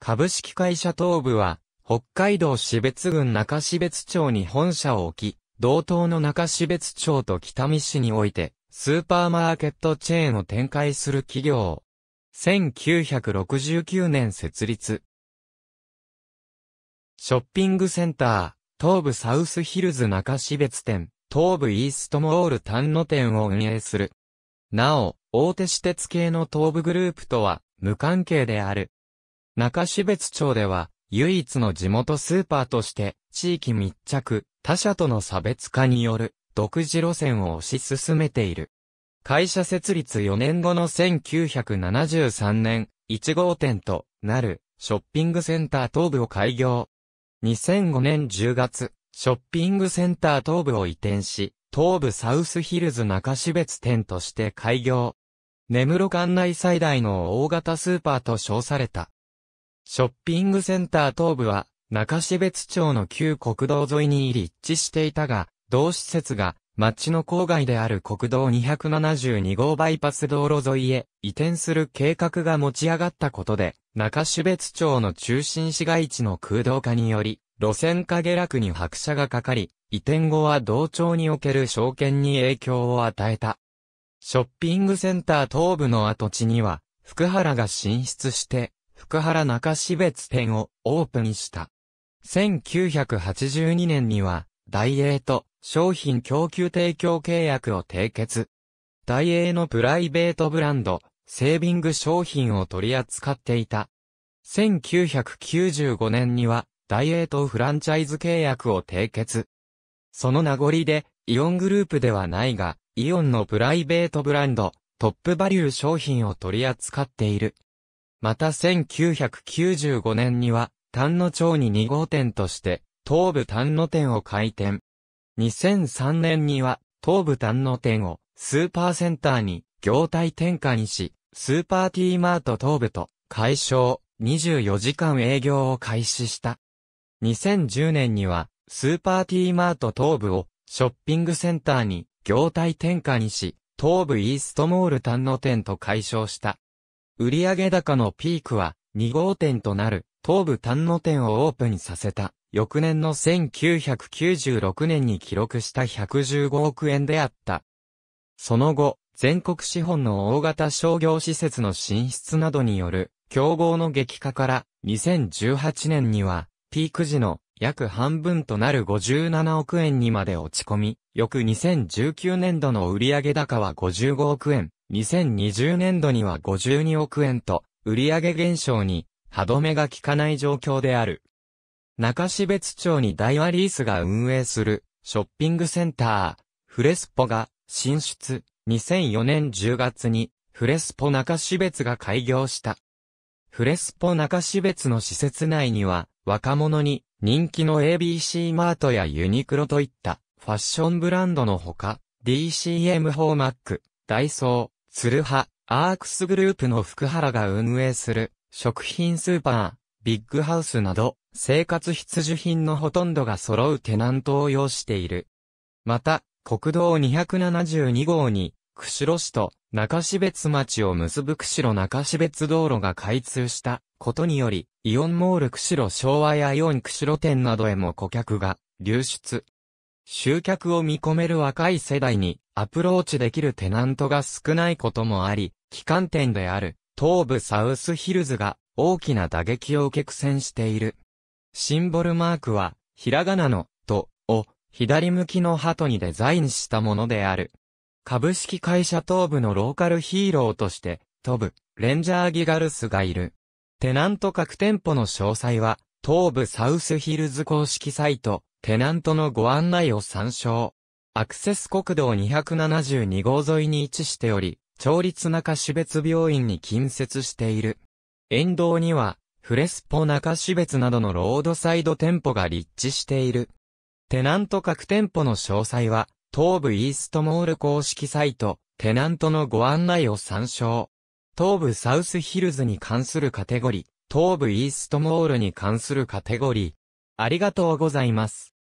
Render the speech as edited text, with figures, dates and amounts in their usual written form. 株式会社東武は、北海道標津郡中標津町に本社を置き、同等の中標津町と北見市において、スーパーマーケットチェーンを展開する企業。1969年設立。ショッピングセンター、東武サウスヒルズ中標津店、東武イーストモール丹野店を運営する。なお、大手私鉄系の東武グループとは無関係である。中標津町では、唯一の地元スーパーとして、地域密着、他社との差別化による、独自路線を推し進めている。会社設立4年後の1973年、1号店となる、ショッピングセンター東武を開業。2005年10月、ショッピングセンター東武を移転し、東武サウスヒルズ中標津店として開業。根室管内最大の大型スーパーと称された。ショッピングセンター東武は、中標津町の旧国道沿いに立地していたが、同施設が、町の郊外である国道272号バイパス道路沿いへ移転する計画が持ち上がったことで、中標津町の中心市街地の空洞化により、路線価下落に拍車がかかり、移転後は同町における商圏に影響を与えた。ショッピングセンター東武の跡地には、福原が進出して、福原中標津店をオープンした。1982年には、ダイエーと商品供給提供契約を締結。ダイエーのプライベートブランド、セービング商品を取り扱っていた。1995年には、ダイエーとフランチャイズ契約を締結。その名残で、イオングループではないが、イオンのプライベートブランド、トップバリュー商品を取り扱っている。また1995年には、丹野町に2号店として、東武丹野店を開店。2003年には、東武丹野店をスーパーセンターに業態転換し、スーパーティーマート東武と改称24時間営業を開始した。2010年には、スーパーティーマート東武をショッピングセンターに業態転換し、東武イーストモール丹野店と改称した。売上高のピークは2号店となる東武丹野店をオープンさせた翌年の1996年に記録した115億円であった。その後、全国資本の大型商業施設の進出などによる競合の激化から2018年にはピーク時の約半分となる57億円にまで落ち込み、翌2019年度の売上高は55億円。2020年度には52億円と、売上減少に歯止めが効かない状況である。中標津町に大和リースが運営するショッピングセンター、フレスポが進出。2004年10月にフレスポ中標津が開業した。フレスポ中標津の施設内には、若者に人気の ABC マートやユニクロといったファッションブランドのほか、DCM ホーマック、ダイソー、ツルハ、アークスグループの福原が運営する食品スーパー、ビッグハウスなど生活必需品のほとんどが揃うテナントを擁している。また、国道272号に釧路市と中標津町を結ぶ釧路中標津道路が開通したことにより、イオンモール釧路昭和やイオン釧路店などへも顧客が流出。集客を見込める若い世代にアプローチできるテナントが少ないこともあり、旗艦店である東武サウスヒルズが大きな打撃を受け苦戦している。シンボルマークは、ひらがなのとを左向きの鳩にデザインしたものである。株式会社東武のローカルヒーローとして、東武レンジャーギガルスがいる。テナント各店舗の詳細は、東武サウスヒルズ公式サイト。テナントのご案内を参照。アクセス国道272号沿いに位置しており、町立中標津病院に近接している。沿道には、フレスポ中標津などのロードサイド店舗が立地している。テナント各店舗の詳細は、東武イーストモール公式サイト、テナントのご案内を参照。東武サウスヒルズに関するカテゴリー、東武イーストモールに関するカテゴリー。ありがとうございます。